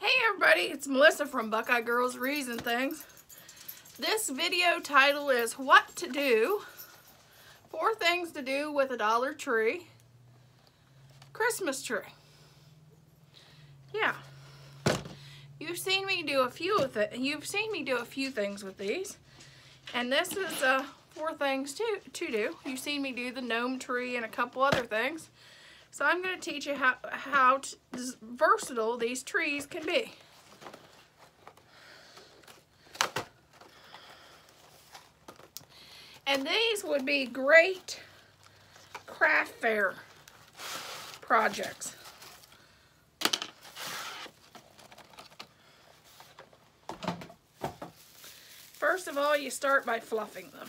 Hey everybody, it's Melissa from Buckeye Girls Wreaths and Things. This video title is What to Do, 4 things to do with a Dollar Tree Christmas tree. Yeah, you've seen me do a few of it. You've seen me do a few things with these, and this is 4 things to do. You've seen me do the gnome tree and a couple other things. So I'm going to teach you how versatile these trees can be. And these would be great craft fair projects. First of all, you start by fluffing them.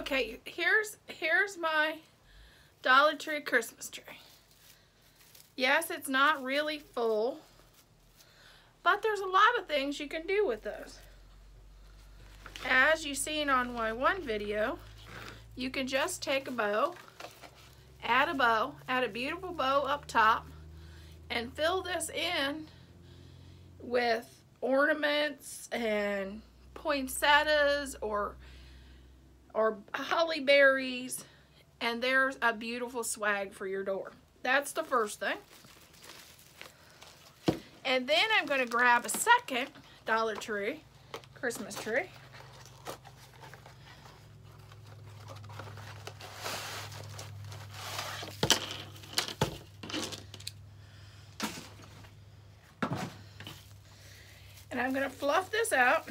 Okay, here's my Dollar Tree Christmas tree. Yes, it's not really full, but there's a lot of things you can do with those. As you've seen on my one video, you can just take a bow, add a beautiful bow up top, and fill this in with ornaments and poinsettias or holly berries, and there's a beautiful swag for your door. That's the first thing. And then I'm going to grab a second Dollar Tree Christmas tree. And I'm going to fluff this out.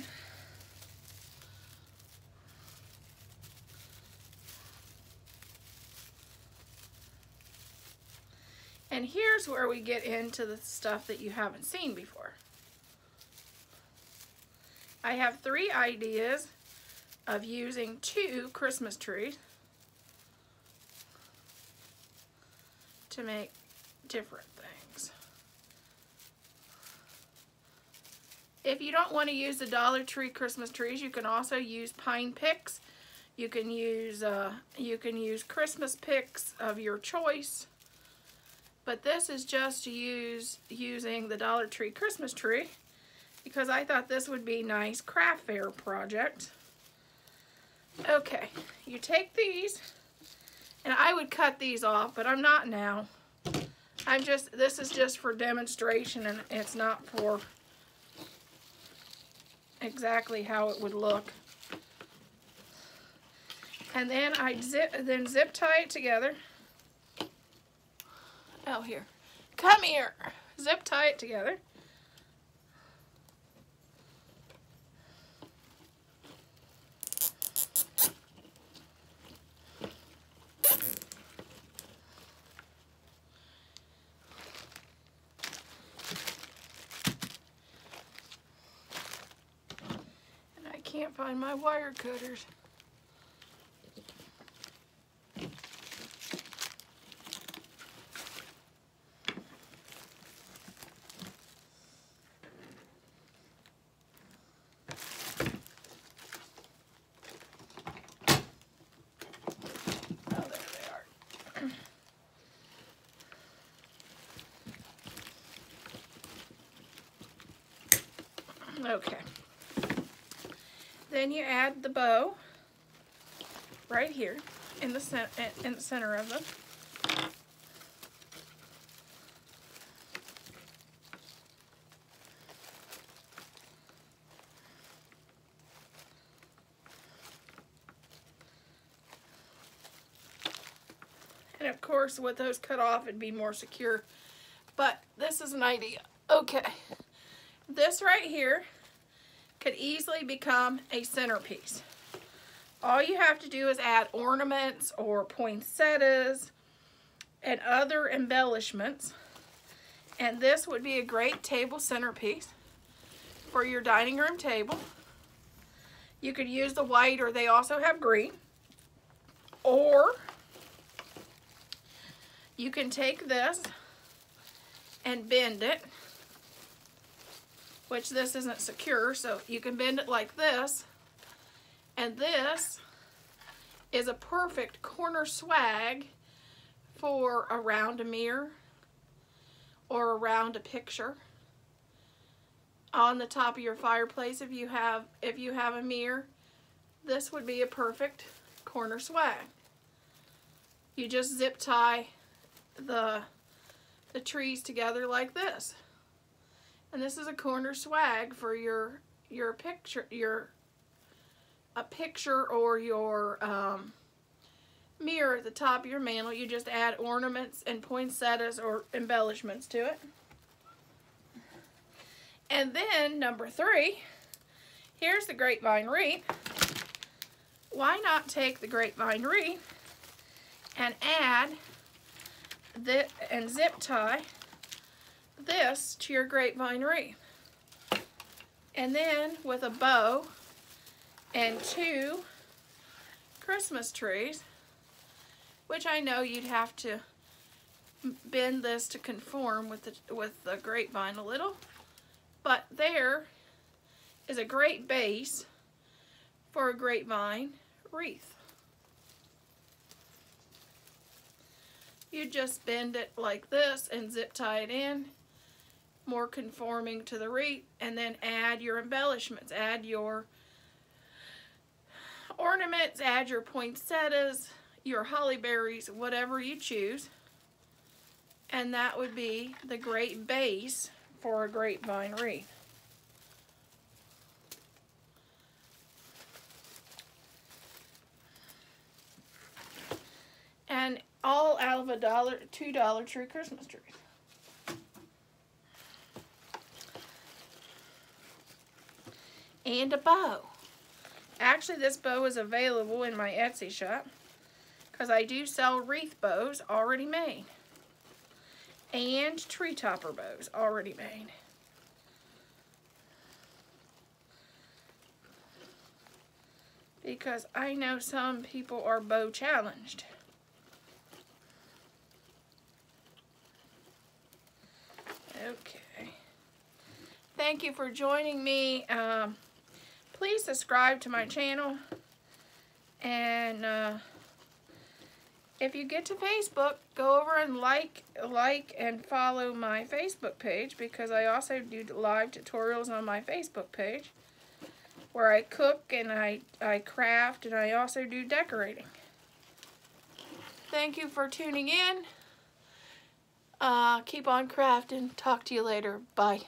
And here's where we get into the stuff that you haven't seen before. I have 3 ideas of using 2 Christmas trees to make different things. If you don't want to use the Dollar Tree Christmas trees, you can also use pine picks. You can use Christmas picks of your choice. But this is just using the Dollar Tree Christmas tree because I thought this would be a nice craft fair project. Okay, you take these, and I would cut these off, but I'm not now. This is just for demonstration, and it's not for exactly how it would look. And then I zip tie it together. Oh, here. Come here. Zip tie it together. And I can't find my wire cutters. Okay, then you add the bow right here in the center of them. And And of course, with those cut off, it'd be more secure. But this is an idea. Okay. This right here could easily become a centerpiece. All you have to do is add ornaments or poinsettias and other embellishments. And this would be a great table centerpiece for your dining room table. You could use the white, or they also have green. Or you can take this and bend it, which this isn't secure, so you can bend it like this. And this is a perfect corner swag for around a mirror or around a picture. On the top of your fireplace, if you have a mirror, this would be a perfect corner swag. You just zip tie the trees together like this. And this is a corner swag for your picture or your mirror at the top of your mantle. You just add ornaments and poinsettias or embellishments to it. And then number three, here's the grapevine wreath. Why not take the grapevine wreath and add this and zip tie this to your grapevine wreath? And then with a bow and two Christmas trees, which I know you'd have to bend this to conform with the grapevine a little, but there is a great base for a grapevine wreath. You just bend it like this and zip tie it in, more conforming to the wreath, and then add your embellishments, add your ornaments, add your poinsettias, your holly berries, whatever you choose, and that would be the great base for a grapevine wreath. And all out of $2 Tree Christmas trees. And a bow. Actually, this bow is available in my Etsy shop, because I do sell wreath bows already made. And tree topper bows already made. Because I know some people are bow challenged. Okay. Thank you for joining me. Please subscribe to my channel. And if you get to Facebook, go over and like and follow my Facebook page, because I also do live tutorials on my Facebook page where I cook and I craft, and I also do decorating. Thank you for tuning in. Keep on crafting. Talk to you later. Bye.